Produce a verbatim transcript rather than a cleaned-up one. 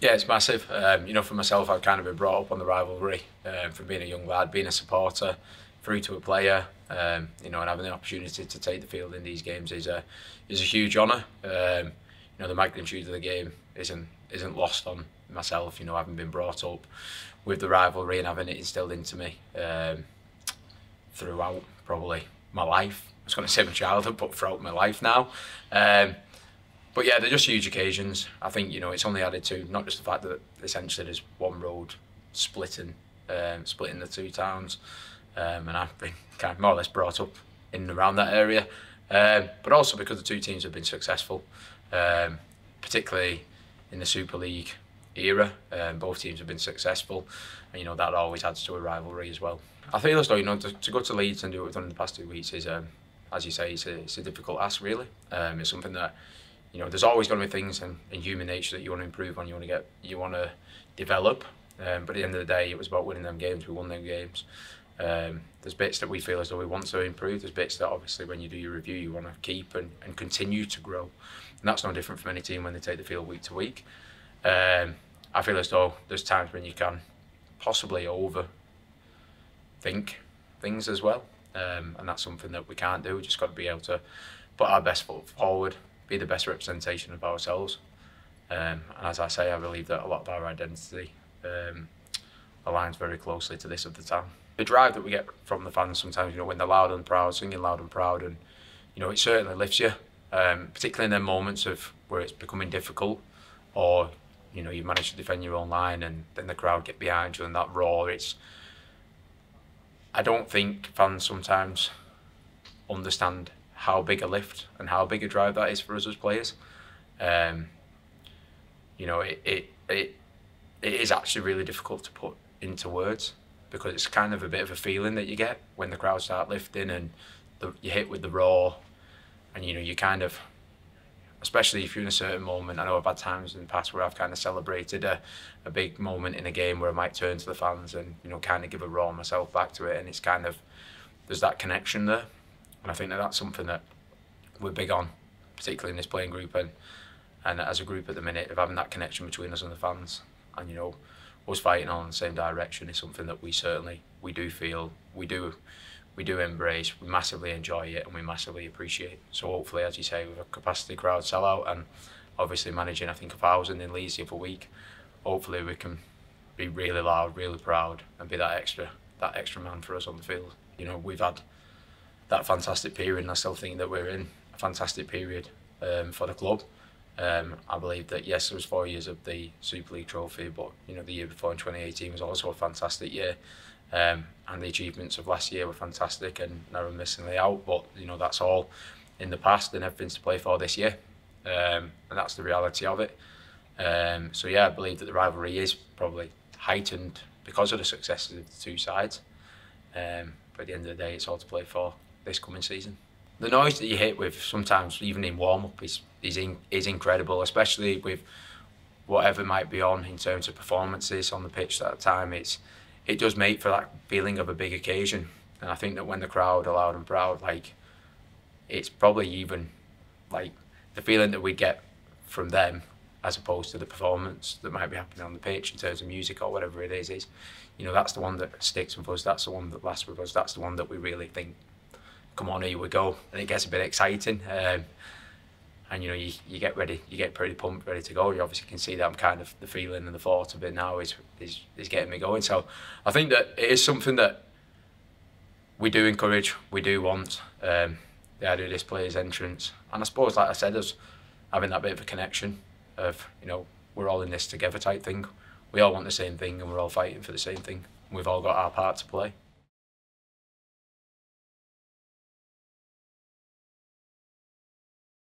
Yeah, it's massive. Um, you know, for myself, I've kind of been brought up on the rivalry um, from being a young lad, being a supporter, through to a player. Um, you know, and having the opportunity to take the field in these games is a is a huge honour. Um, you know, the magnitude of the game isn't isn't lost on myself. You know, having been brought up with the rivalry and having it instilled into me um, throughout probably my life. I was going to say my childhood, but throughout my life now. Um, But yeah, they're just huge occasions. I think, you know, it's only added to not just the fact that essentially there's one road splitting, um, splitting the two towns, um, and I've been kind of more or less brought up in and around that area, um, but also because the two teams have been successful, um, particularly in the Super League era. Um, both teams have been successful, and you know that always adds to a rivalry as well. I feel as though, you know, to, to go to Leeds and do what we've done in the past two weeks is, um, as you say, it's a, it's a difficult ask really. Um, it's something that, you know, there's always going to be things in, in human nature that you want to improve on, you want to get, you want to develop. Um, but at the end of the day, it was about winning them games. We won them games. Um, there's bits that we feel as though we want to improve. There's bits that obviously when you do your review, you want to keep and, and continue to grow. And that's no different from any team when they take the field week to week. Um, I feel as though there's times when you can possibly overthink things as well. Um, and that's something that we can't do. We've just got to be able to put our best foot forward, be the best representation of ourselves, um, and as I say, I believe that a lot of our identity um, aligns very closely to this of the town. The drive that we get from the fans sometimes, you know, when they're loud and proud, singing loud and proud, and you know, it certainly lifts you, um, particularly in their moments of where it's becoming difficult, or you know, you manage to defend your own line, and then the crowd get behind you and that roar. It's, I don't think fans sometimes understand how big a lift and how big a drive that is for us as players. Um, you know, it, it it it is actually really difficult to put into words, because it's kind of a bit of a feeling that you get when the crowd start lifting and the, you hit with the roar, and you know, you kind of, especially if you're in a certain moment. I know I've had times in the past where I've kind of celebrated a, a big moment in a game where I might turn to the fans and you know, kind of give a roar myself back to it, and it's kind of, there's that connection there. And I think that that's something that we're big on, particularly in this playing group and and as a group at the minute, of having that connection between us and the fans, and you know, us fighting on in the same direction is something that we certainly we do feel we do we do embrace. We massively enjoy it and we massively appreciate it. So hopefully, as you say, with a capacity crowd sellout and obviously managing I think a thousand in Leeds for a week, hopefully we can be really loud, really proud, and be that extra that extra man for us on the field. You know, we've had that fantastic period, and I still think that we're in a fantastic period um, for the club. Um, I believe that yes, there was four years of the Super League trophy, but you know, the year before in twenty eighteen was also a fantastic year, um, and the achievements of last year were fantastic, and now we're missing it out. But you know, that's all in the past, and everything's to play for this year, um, and that's the reality of it. Um, so yeah, I believe that the rivalry is probably heightened because of the successes of the two sides. Um, but at the end of the day, it's all to play for this coming season. The noise that you hit with sometimes, even in warm-up, is is, in, is incredible, especially with whatever might be on in terms of performances on the pitch at that time. It's it does make for that feeling of a big occasion, and I think that when the crowd are loud and proud, like it's probably even like the feeling that we get from them, as opposed to the performance that might be happening on the pitch in terms of music or whatever it is, is you know, that's the one that sticks with us. That's the one that lasts with us. That's the one that we really think, come on, here we go, and it gets a bit exciting, um, and you know, you, you get ready, you get pretty pumped, ready to go. You obviously can see that I'm kind of, the feeling and the thought of it now is, is, is getting me going. So I think that it is something that we do encourage, we do want, um, the idea of this player's entrance, and I suppose, like I said, us having that bit of a connection of, you know, we're all in this together type thing. We all want the same thing and we're all fighting for the same thing. We've all got our part to play.